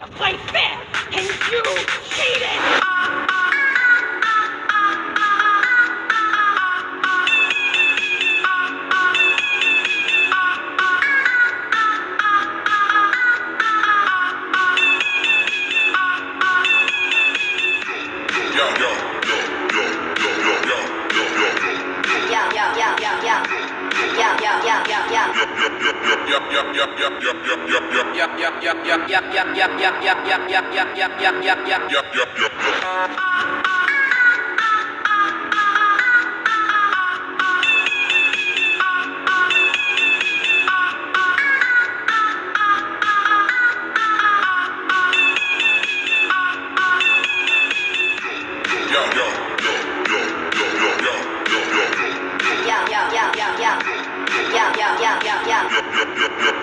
Play fair, and you cheated!